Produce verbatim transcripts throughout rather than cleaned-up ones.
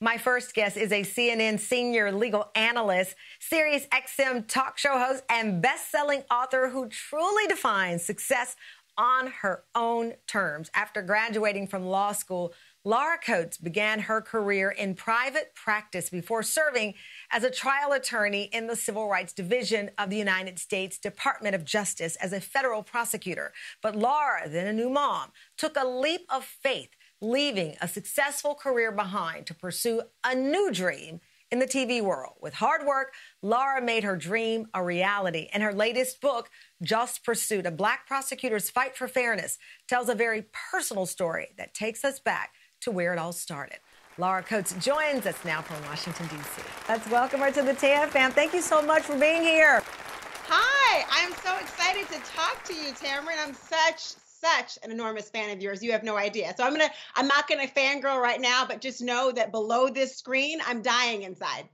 My first guest is a C N N senior legal analyst, Sirius X M talk show host, and best-selling author who truly defines success on her own terms. After graduating from law school, Laura Coates began her career in private practice before serving as a trial attorney in the Civil Rights Division of the United States Department of Justice as a federal prosecutor. But Laura, then a new mom, took a leap of faith, leaving a successful career behind to pursue a new dream in the T V world. With hard work, Laura made her dream a reality. And her latest book, Just Pursuit, A Black Prosecutor's Fight for Fairness, tells a very personal story that takes us back to where it all started. Laura Coates joins us now from Washington, D C Let's welcome her to the T A M fam. Thank you so much for being here. Hi, I'm so excited to talk to you, Tamron. I'm such... such an enormous fan of yours. You have no idea. So I'm gonna, I'm not gonna fangirl right now, but just know that below this screen, I'm dying inside.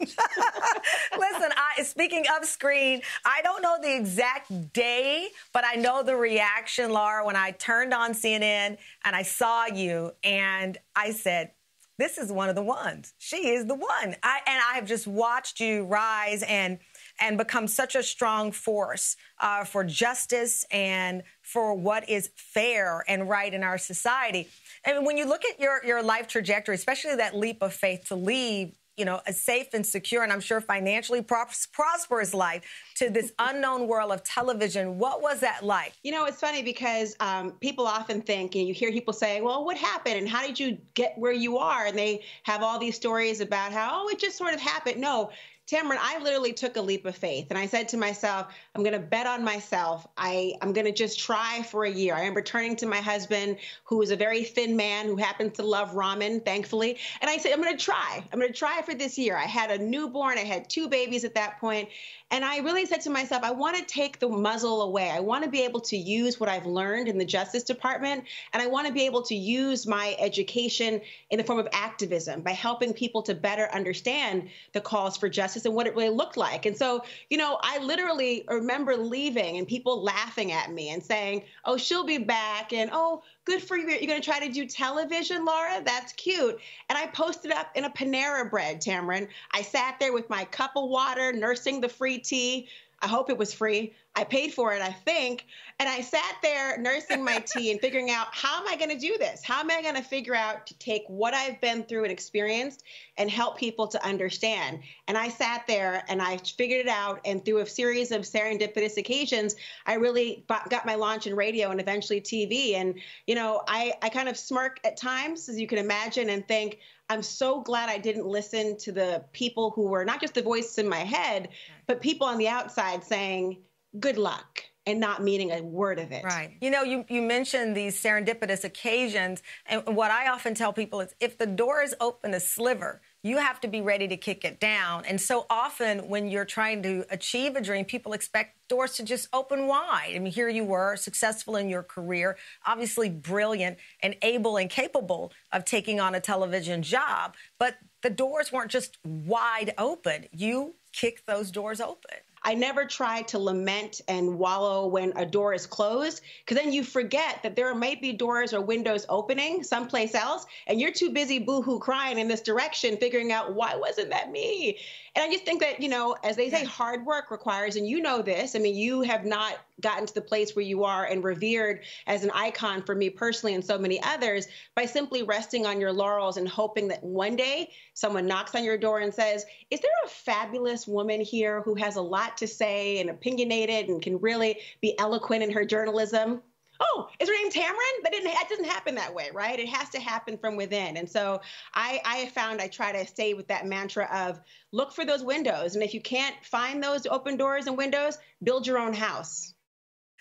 Listen, I, speaking of screen, I don't know the exact day, but I know the reaction, Laura, when I turned on C N N and I saw you and I said, this is one of the ones. She is the one. I, and I have just watched you rise and and become such a strong force uh, for justice and for what is fair and right in our society. And when you look at your, your life trajectory, especially that leap of faith to leave, you know, a safe and secure and I'm sure financially pros prosperous life to this unknown world of television, what was that like? You know, it's funny because um, people often think, and you hear people say, well, what happened and how did you get where you are? And they have all these stories about how, oh, it just sort of happened. No. Tamron, I literally took a leap of faith, and I said to myself, I'm going to bet on myself. I, I'm going to just try for a year. I remember turning to my husband, who is a very thin man who happens to love ramen, thankfully, and I said, I'm going to try. I'm going to try for this year. I had a newborn. I had two babies at that point, and I really said to myself, I want to take the muzzle away. I want to be able to use what I've learned in the Justice Department, and I want to be able to use my education in the form of activism by helping people to better understand the calls for justice and what it really looked like. And so, you know, I literally remember leaving and people laughing at me and saying, oh, she'll be back. And, oh, good for you. You're going to try to do television, Laura? That's cute. And I posted up in a Panera Bread, Tamron. I sat there with my cup of water, nursing the free tea. I hope it was free. I paid for it, I think. And I sat there nursing my tea and figuring out, how am I going to do this? How am I going to figure out to take what I've been through and experienced and help people to understand? And I sat there and I figured it out. And through a series of serendipitous occasions, I really got my launch in radio and eventually T V. And, you know, I, I kind of smirk at times, as you can imagine, and think, I'm so glad I didn't listen to the people who were not just the voice in my head, but people on the outside saying, good luck, and not meaning a word of it. Right. You know, you, you mentioned these serendipitous occasions, and what I often tell people is if the door is open a sliver, you have to be ready to kick it down. And so often when you're trying to achieve a dream, people expect doors to just open wide. I mean, here you were, successful in your career, obviously brilliant and able and capable of taking on a television job, but the doors weren't just wide open. You kicked those doors open. I never try to lament and wallow when a door is closed, because then you forget that there might be doors or windows opening someplace else, and you're too busy boo-hoo crying in this direction, figuring out, why wasn't that me? And I just think that, you know, as they say, hard work requires, and you know this, I mean, you have not gotten to the place where you are and revered as an icon for me personally and so many others by simply resting on your laurels and hoping that one day someone knocks on your door and says, is there a fabulous woman here who has a lot to say and opinionated and can really be eloquent in her journalism? Oh, is her name Tamron? That didn't, that doesn't happen that way, right? It has to happen from within. And so I, I found I try to stay with that mantra of look for those windows. And if you can't find those open doors and windows, build your own house.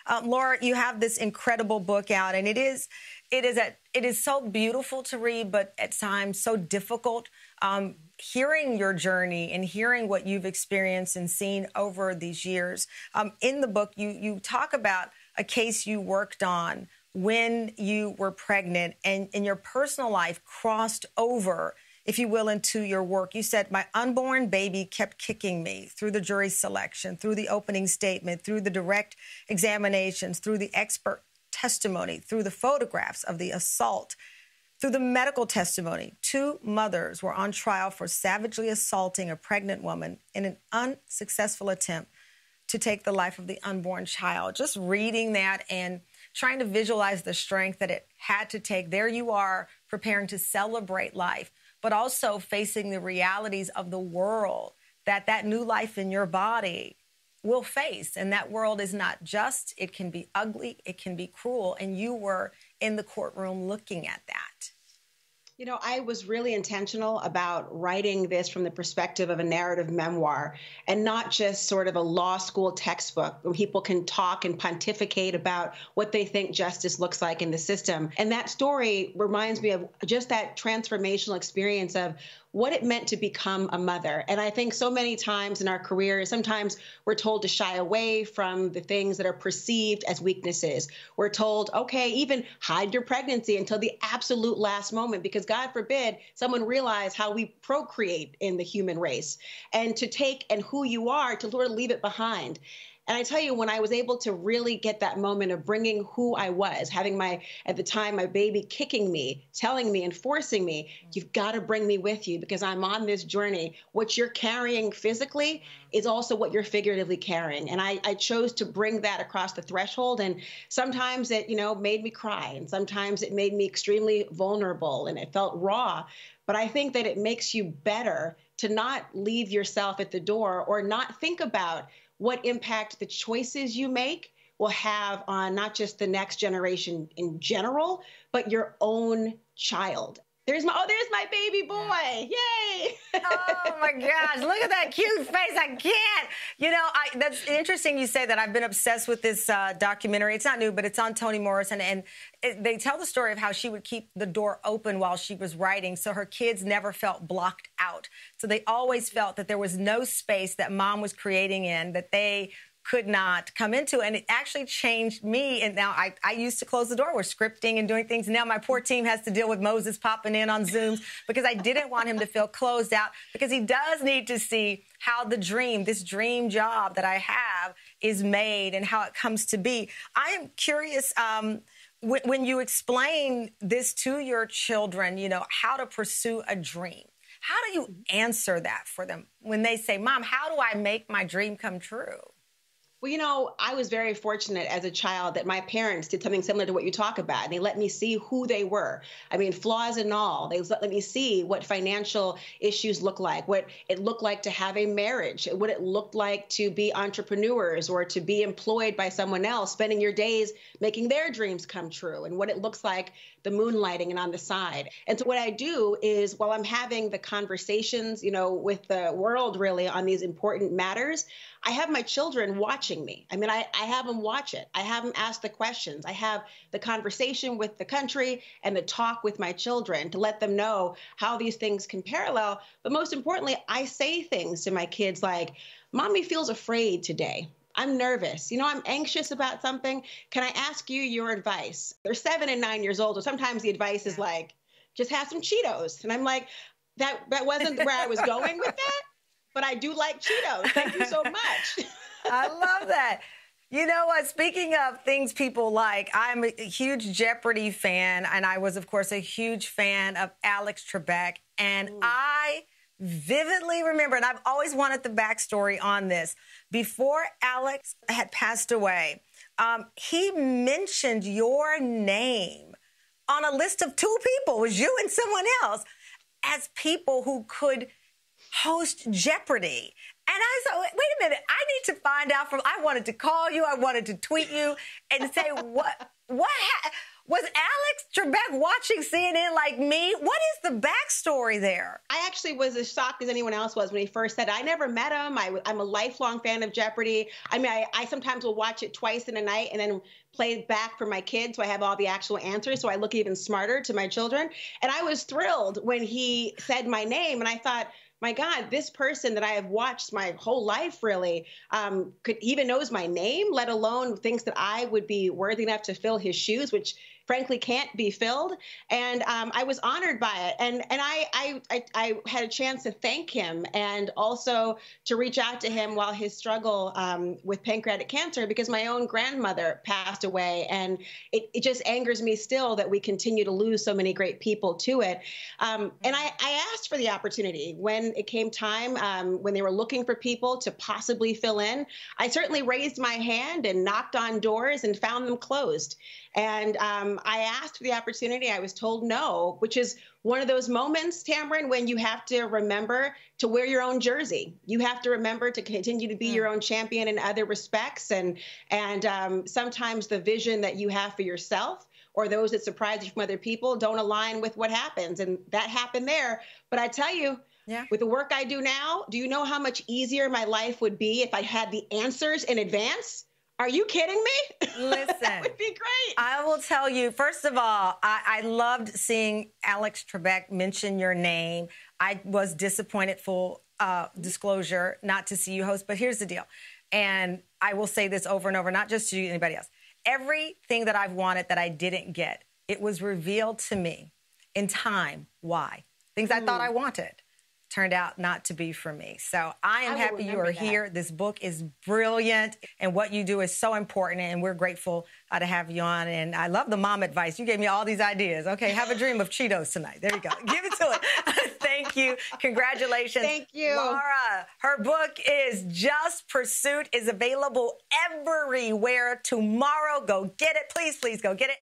Um, Laura, you have this incredible book out, and it is, it is, a, it is so beautiful to read, but at times so difficult. Um, hearing your journey and hearing what you've experienced and seen over these years, um, in the book, you, you talk about a case you worked on when you were pregnant and, and your personal life crossed over, if you will, into your work. You said, my unborn baby kept kicking me through the jury selection, through the opening statement, through the direct examinations, through the expert testimony, through the photographs of the assault, Through the medical testimony, two mothers were on trial for savagely assaulting a pregnant woman in an unsuccessful attempt to take the life of the unborn child. Just reading that and trying to visualize the strength that it had to take. There you are, preparing to celebrate life, but also facing the realities of the world that that new life in your body will face. And that world is not just, it can be ugly, it can be cruel, and you were in the courtroom looking at that. You know, I was really intentional about writing this from the perspective of a narrative memoir and not just sort of a law school textbook where people can talk and pontificate about what they think justice looks like in the system. And that story reminds me of just that transformational experience of what it meant to become a mother. And I think so many times in our careers, sometimes we're told to shy away from the things that are perceived as weaknesses. We're told, okay, even hide your pregnancy until the absolute last moment, because God forbid someone realize how we procreate in the human race. And to take and who you are, to sort of leave it behind. And I tell you, when I was able to really get that moment of bringing who I was, having my, at the time, my baby kicking me, telling me and forcing me, you've got to bring me with you because I'm on this journey. What you're carrying physically is also what you're figuratively carrying. And I, I chose to bring that across the threshold. And sometimes it, you know, made me cry. And sometimes it made me extremely vulnerable and it felt raw. But I think that it makes you better to not leave yourself at the door or not think about what impact the choices you make will have on not just the next generation in general, but your own child. There's my, oh, there's my baby boy. Yay. Oh my gosh. Look at that cute face. I can't, you know, I, that's interesting. You say that. I've been obsessed with this uh, documentary. It's not new, but it's on Toni Morrison. And it, they tell the story of how she would keep the door open while she was writing. So her kids never felt blocked out. So they always felt that there was no space that mom was creating in that they could not come into. And it actually changed me. And now I, I used to close the door with scripting and doing things. Now my poor team has to deal with Moses popping in on Zooms because I didn't want him to feel closed out, because he does need to see how the dream, this dream job that I have is made and how it comes to be. I am curious, um, when, when you explain this to your children, you know, how to pursue a dream, how do you answer that for them when they say, Mom, how do I make my dream come true? Well, you know, I was very fortunate as a child that my parents did something similar to what you talk about. And they let me see who they were. I mean, flaws and all. They let me see what financial issues look like, what it looked like to have a marriage, what it looked like to be entrepreneurs or to be employed by someone else, spending your days making their dreams come true, and what it looks like the moonlighting and on the side. And so what I do is, while I'm having the conversations, you know, with the world really on these important matters, I have my children watching me. I mean, I, I have them watch it. I have them ask the questions. I have the conversation with the country and the talk with my children to let them know how these things can parallel. But most importantly, I say things to my kids like, Mommy feels afraid today. I'm nervous. You know, I'm anxious about something. Can I ask you your advice? They're seven and nine years old, so sometimes the advice is like, just have some Cheetos. And I'm like, that, that wasn't where I was going with that. But I do like Cheetos. Thank you so much. I love that. You know what? Speaking of things people like, I'm a huge Jeopardy fan, and I was, of course, a huge fan of Alex Trebek. And Ooh. I vividly remember, and I've always wanted the backstory on this, before Alex had passed away, um, he mentioned your name on a list of two people, it was you and someone else, as people who could host Jeopardy. And I said, wait a minute, I need to find out from, I wanted to call you, I wanted to tweet you and say, what, what, was Alex Trebek watching C N N like me? What is the backstory there? I actually was as shocked as anyone else was when he first said, I never met him, I, I'm a lifelong fan of Jeopardy. I mean, I, I sometimes will watch it twice in a night and then play it back for my kids, so I have all the actual answers, so I look even smarter to my children. And I was thrilled when he said my name, and I thought, my God, this person that I have watched my whole life really um, could even knows my name, let alone thinks that I would be worthy enough to fill his shoes, which frankly can't be filled. And um, I was honored by it. And and I, I, I, I had a chance to thank him and also to reach out to him while his struggle um, with pancreatic cancer, because my own grandmother passed away. And it, it just angers me still that we continue to lose so many great people to it. Um, and I, I asked for the opportunity when it came time, um, when they were looking for people to possibly fill in. I certainly raised my hand and knocked on doors and found them closed. And um, I asked for the opportunity. I was told no, which is one of those moments, Tamron, when you have to remember to wear your own jersey. You have to remember to continue to be mm. your own champion in other respects. And, and um, sometimes the vision that you have for yourself or those that surprise you from other people don't align with what happens. And that happened there. But I tell you, yeah. with the work I do now, do you know how much easier my life would be if I had the answers in advance? Are you kidding me? Listen. That would be great. I will tell you, first of all, I, I loved seeing Alex Trebek mention your name. I was disappointed, full uh, disclosure, not to see you host, but here's the deal. And I will say this over and over, not just to you, anybody else. Everything that I've wanted that I didn't get, it was revealed to me in time. Why? Things mm. I thought I wanted turned out not to be for me. So I am I happy you are that. here. This book is brilliant, and what you do is so important, and we're grateful uh, to have you on. And I love the mom advice. You gave me all these ideas. Okay, have a dream of Cheetos tonight. There you go. Give it to it. Thank you. Congratulations. Thank you. Laura, her book is Just Pursuit, is available everywhere tomorrow. Go get it. Please, please go get it.